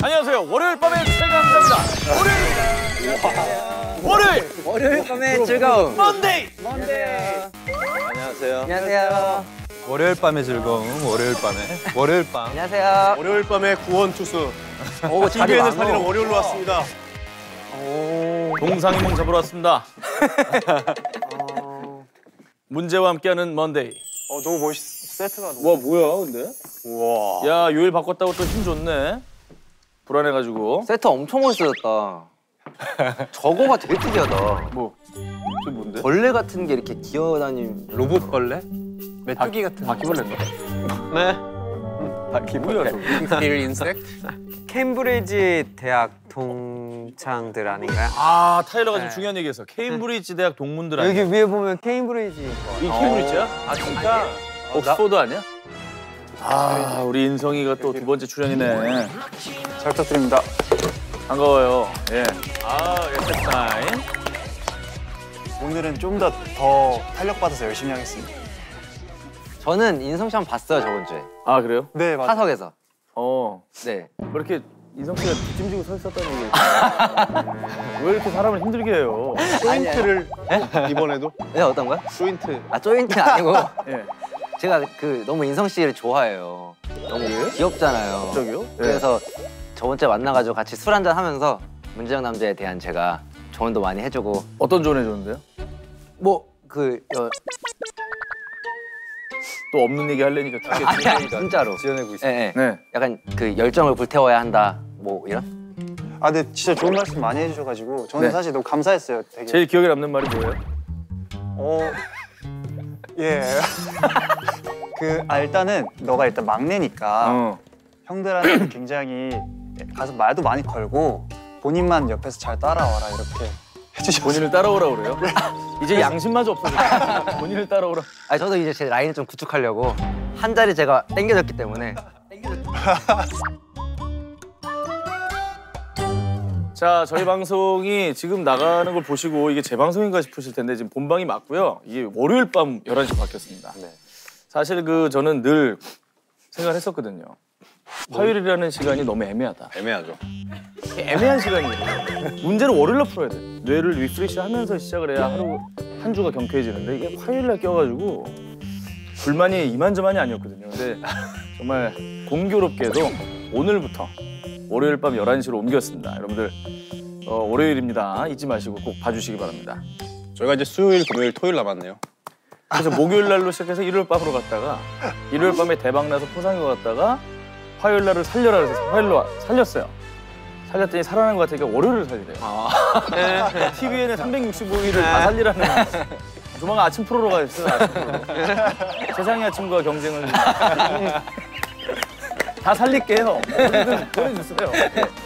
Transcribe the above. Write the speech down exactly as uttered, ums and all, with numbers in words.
안녕하세요. 월요일 밤의 최강자입니다. 월요일! 월요일! 월요일 밤의 즐거움. 먼데이! 먼데이! 안녕하세요. 안녕하세요. 월요일 밤의 즐거움, 월요일 밤에. 월요일 밤. 안녕하세요. 월요일 밤의 구원투수. 오, 티비엔을 살리는 월요일로 왔습니다. 오. 동상이몽 잡으러 왔습니다. 어... 문제와 함께하는 먼데이. 어, 너무 멋있어. 세트가 너무 와 뭐야 근데? 우와. 야 요일 바꿨다고 또 힘 줬네. 불안해가지고. 세트 엄청 멋있어졌다. 저거가 되게 특이하다. 뭐? 저 뭔데? 벌레 같은 게 이렇게 기어다니는 로봇 벌레? 메뚜기 같은. 바퀴벌레인가? 네. 바퀴벌레. Real insect? 케임브리지 대학 동창들 아닌가요? 아 타일러가 네. 지금 중요한 얘기했어. 케임브리지 대학 동문들 아니야? 여기 위에 보면 케임브리지. 이게 케임브리지야? 아 진짜? 옥스포드 나... 아니야? 아, 우리 인성이가 또 두 번째 출연이네. 잘 부탁드립니다. 반가워요. 예. 아, 예스 타임. 오늘은 좀 더 더 탄력받아서 열심히 하겠습니다. 저는 인성 씨 한번 봤어요, 저번 주에. 아, 그래요? 네, 맞아요. 사석에서. 어. 네. 왜 이렇게 인성 씨가 뒷짐지고 서 있었다는 얘기예요? 왜 이렇게 사람을 힘들게 해요? 조인트를 이번에도? 네, 어떤 거야? 조인트. 아, 조인트 아니고? 예. 제가 그 너무 인성 씨를 좋아해요. 너무 예? 귀엽잖아요. 갑자기요? 그래서 예. 저번에 만나가지고 같이 술 한잔 하면서 문제형 남자에 대한 제가 조언도 많이 해주고. 어떤 조언 해줬는데요? 뭐 그 여... 또 없는 얘기 하려니까 되게 아, 아니, 아니, 진짜로 지어내고 있어요. 예, 예. 네. 약간 그 열정을 불태워야 한다 뭐 이런? 아 근데 진짜 좋은 말씀 많이 해주셔가지고 저는 네. 사실 너무 감사했어요. 되게. 제일 기억에 남는 말이 뭐예요? 어... 예. 그 아, 일단은 너가 일단 막내니까 어. 형들한테 굉장히 가서 말도 많이 걸고 본인만 옆에서 잘 따라와라 이렇게 해주셨어요. 본인을 따라오라고 그래요? 이제 양심마저 없어졌어요. 본인을 따라오라. 아니 저도 이제 제 라인을 좀 구축하려고 한 자리 제가 땡겨졌기 때문에 자, 저희 방송이 지금 나가는 걸 보시고 이게 제 방송인가 싶으실 텐데 지금 본방이 맞고요. 이게 월요일 밤 열한 시로 바뀌었습니다. 네. 사실 그 저는 늘 생각을 했었거든요. 화요일이라는 시간이 너무 애매하다. 애매하죠. 애매한 시간이에요. 문제는 월요일로 풀어야 돼. 뇌를 리프레시하면서 시작을 해야 하루 한 주가 경쾌해지는데 이게 화요일날 껴가지고 불만이 이만저만이 아니었거든요. 근데 정말 공교롭게도 오늘부터 월요일 밤 열한 시로 옮겼습니다. 여러분들 어, 월요일입니다. 잊지 마시고 꼭 봐주시기 바랍니다. 저희가 이제 수요일, 금요일, 토요일 남았네요. 그래서 목요일 날로 시작해서 일요일 밤으로 갔다가 일요일 밤에 대박 나서 포상에 갔다가 화요일 날을 살려라 그래서 화요일로 살렸어요. 살렸더니 살아난 것 같으니까 월요일을 살리래요. 아. 네. 티비엔의 삼백육십오 일을 네. 다 살리라는 조만간 아침 프로로 가겠어요. 아침 프로. 세상의 아침과 경쟁을 다 살릴게요. 뭐든 보내주세요.